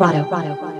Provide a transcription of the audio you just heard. Rado.